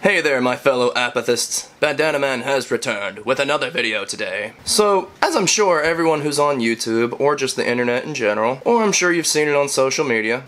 Hey there my fellow apathists, Bandana Man has returned with another video today. So, as I'm sure everyone who's on YouTube, or just the internet in general, or I'm sure you've seen it on social media,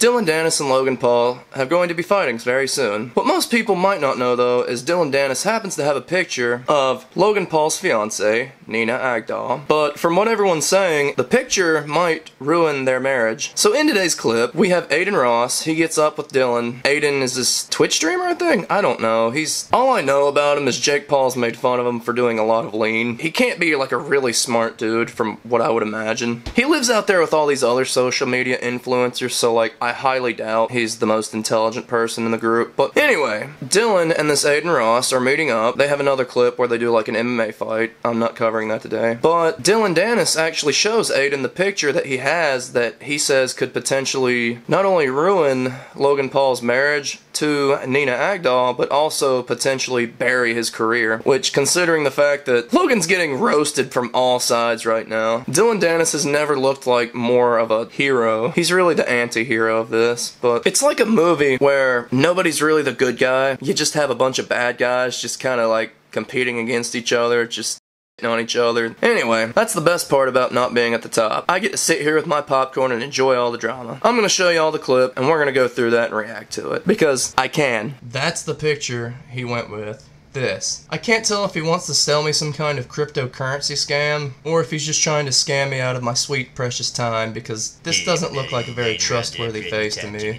Dillon Danis and Logan Paul are going to be fighting very soon. What most people might not know though is Dillon Danis happens to have a picture of Logan Paul's fiancée, Nina Agdal. But from what everyone's saying, the picture might ruin their marriage. So in today's clip, we have Adin Ross. He gets up with Dillon. Adin is this Twitch streamer, I think? I don't know. All I know about him is Jake Paul's made fun of him for doing a lot of lean. He can't be like a really smart dude from what I would imagine. He lives out there with all these other social media influencers, so like I highly doubt he's the most intelligent person in the group. But anyway, Dillon and this Adin Ross are meeting up. They have another clip where they do like an MMA fight. I'm not covering that today. But Dillon Danis actually shows Adin the picture that he has that he says could potentially not only ruin Logan Paul's marriage to Nina Agdal, but also potentially bury his career, which, considering the fact that Logan's getting roasted from all sides right now, Dillon Danis has never looked like more of a hero. He's really the anti-hero of this, but it's like a movie where nobody's really the good guy. You just have a bunch of bad guys just kind of like competing against each other, just on each other. Anyway, that's the best part about not being at the top. I get to sit here with my popcorn and enjoy all the drama. I'm gonna show you all the clip and we're gonna go through that and react to it because I can. That's the picture he went with. This. I can't tell if he wants to sell me some kind of cryptocurrency scam or if he's just trying to scam me out of my sweet precious time, because this doesn't look like a very trustworthy face to me.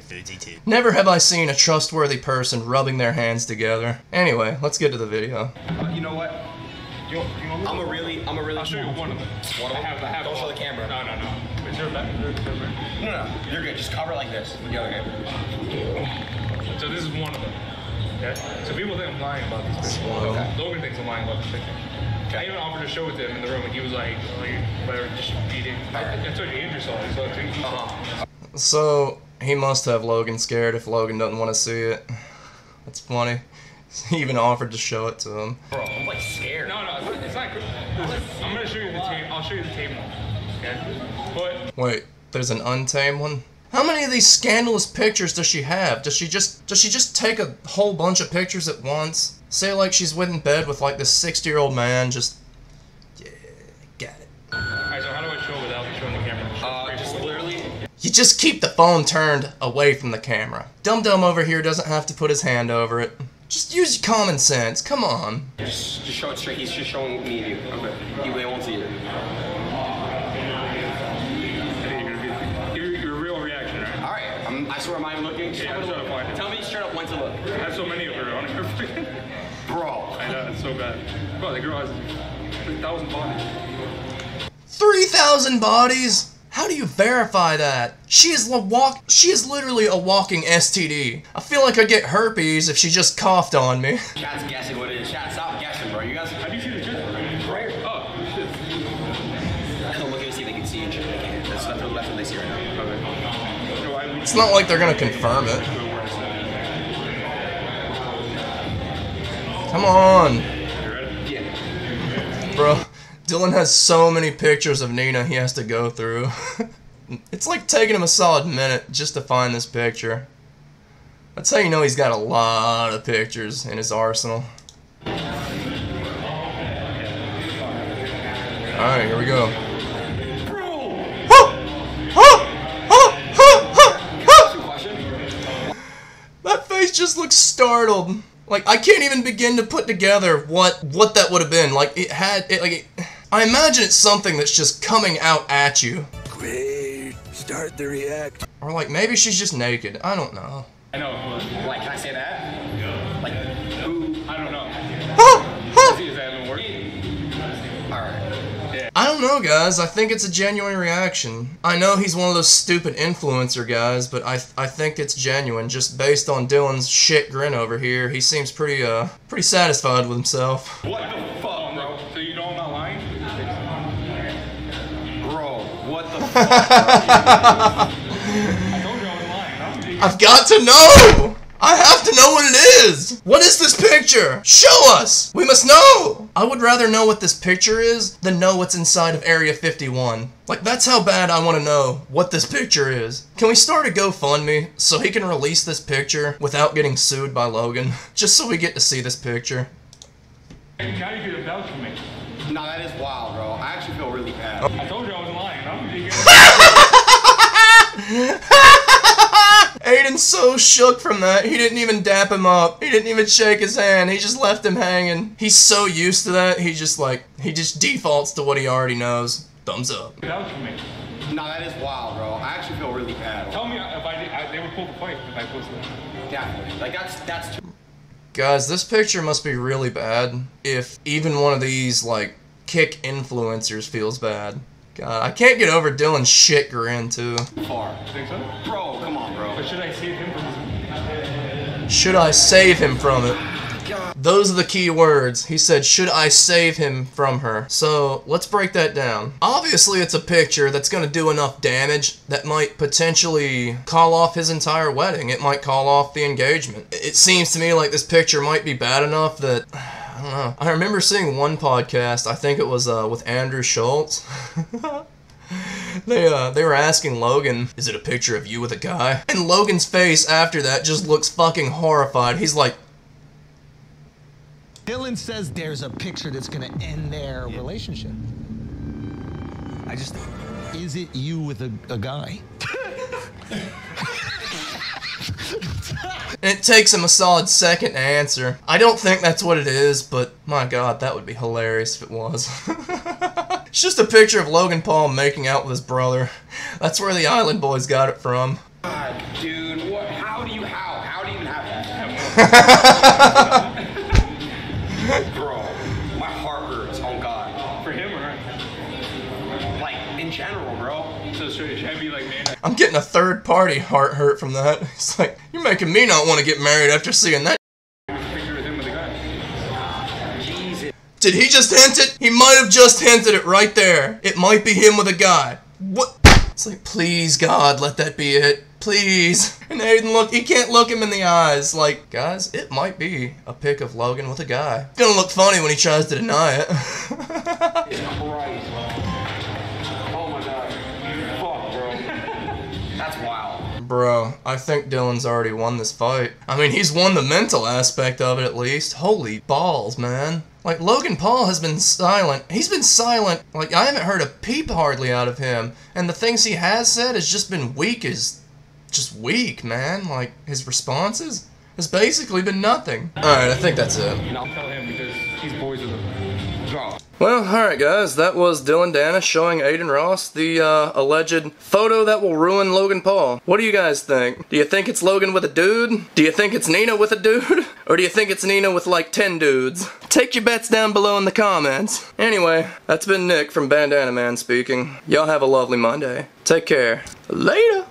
Never have I seen a trustworthy person rubbing their hands together. Anyway, let's get to the video. You know what? I'll show you one of them. I have Don't show the camera. No. Is there a back? No. You're good. Just cover it like this. With the other hand. So this is one of them. Okay. So people think I'm lying about this picture. Okay. Logan thinks I'm lying about this picture. Okay. I even offered to show with him in the room, and he was like, whatever, just beat it. I told you Andrew saw it. So, so he must have Logan scared if Logan doesn't want to see it. That's funny. He even offered to show it to him. Bro, I'm like scared. No, it's not good. I'm gonna show you the tape. I'll show you the tape one. Okay? But wait, there's an untamed one? How many of these scandalous pictures does she have? Does she just take a whole bunch of pictures at once? Say like she's in bed with like this 60-year-old man, just yeah, got it. Alright, so how do I show without showing the camera? Just literally. You just keep the phone turned away from the camera. Dum Dum over here doesn't have to put his hand over it. Just use your common sense, come on. Just show it straight, he's just showing me and you. Okay. He won't see it. Your real reaction, right? Alright, I swear I'm not even looking. Yeah, I'm trying to find it. Tell me straight up when to look. I have so many of her on her. Bro. I know, it's so bad. Bro, the girl has 3,000 bodies. 3,000 bodies? How do you verify that? She is literally a walking STD. I feel like I'd get herpes if she just coughed on me. Chad's guessing what it is. Chad, stop guessing, bro. You guys, have you seen the gym? Right? Oh, shit. I don't look and see if they can see each other. That's not what they see right now. It's not like they're gonna confirm it. Come on. You ready? Yeah. Bro. Dillon has so many pictures of Nina he has to go through. It's like taking him a solid minute just to find this picture. That's how you know he's got a lot of pictures in his arsenal. Alright, here we go. That face just looks startled. Like, I can't even begin to put together what that would have been. Like, I imagine it's something that's just coming out at you. Great. Start the react. Or like maybe she's just naked. I don't know. I know. Like, can I say that? Yeah. Like, who? I don't know. Alright. Yeah. I don't know, guys. I think it's a genuine reaction. I know he's one of those stupid influencer guys, but I think it's genuine. Just based on Dillon's shit grin over here, he seems pretty satisfied with himself. What the fuck, bro? So you know I'm not lying? What the fuck? I told you I was lying. I've got to know! I have to know what it is! What is this picture? Show us! We must know! I would rather know what this picture is than know what's inside of Area 51. Like, that's how bad I want to know what this picture is. Can we start a GoFundMe so he can release this picture without getting sued by Logan? Just so we get to see this picture. Hey, how you could vouch for me? No, that is wild, bro. I actually feel really bad. I told you I was lying. Aiden's so shook from that, he didn't even dap him up. He didn't even shake his hand. He just left him hanging. He's so used to that, he just defaults to what he already knows. Thumbs up. That was for me. No, that is wild, bro. I actually feel really bad. Tell me if I did, they would pull the plate if I posted it. Definitely. Like, that's too. Guys, this picture must be really bad if even one of these, like, Kick influencers feels bad. God, I can't get over Dillon's shit grin, too. Far. Think so? Bro, come on, bro. But should I save him from it? Should I save him from it? God. Those are the key words. He said, should I save him from her? So, let's break that down. Obviously, it's a picture that's going to do enough damage that might potentially call off his entire wedding. It might call off the engagement. It seems to me like this picture might be bad enough that... I don't know. I remember seeing one podcast, I think it was with Andrew Schultz. They were asking Logan, is it a picture of you with a guy? And Logan's face after that just looks fucking horrified. He's like... Dillon says there's a picture that's gonna end their relationship. I just... Is it you with a guy? And it takes him a solid second to answer. I don't think that's what it is, but my god, that would be hilarious if it was. It's just a picture of Logan Paul making out with his brother. That's where the Island Boys got it from. God, dude, what? How do you how do you even have that? Bro, my heart hurts. Oh god. For him, right? Like in general, bro. So should I be like, man? I'm getting a third party heart hurt from that. It's like, you're making me not want to get married after seeing that. Did he just hint it? He might have just hinted it right there. It might be him with a guy. What? It's like, please God, let that be it. Please. And Aiden, look, he can't look him in the eyes. Like, guys, it might be a pic of Logan with a guy. It's gonna look funny when he tries to deny it. Oh my god. Fuck, bro. That's wild. Bro, I think Dillon's already won this fight. I mean, he's won the mental aspect of it, at least. Holy balls, man. Like, Logan Paul has been silent. He's been silent. Like, I haven't heard a peep hardly out of him. And the things he has said has just been weak as... just weak, man. Like, his responses has basically been nothing. Alright, I think that's it. And I'll tell him because he's boys with him. Well, alright guys, that was Dillon Danis showing Adin Ross the alleged photo that will ruin Logan Paul. What do you guys think? Do you think it's Logan with a dude? Do you think it's Nina with a dude? Or do you think it's Nina with like 10 dudes? Take your bets down below in the comments. Anyway, that's been Nick from Bandana Man speaking. Y'all have a lovely Monday. Take care. Later!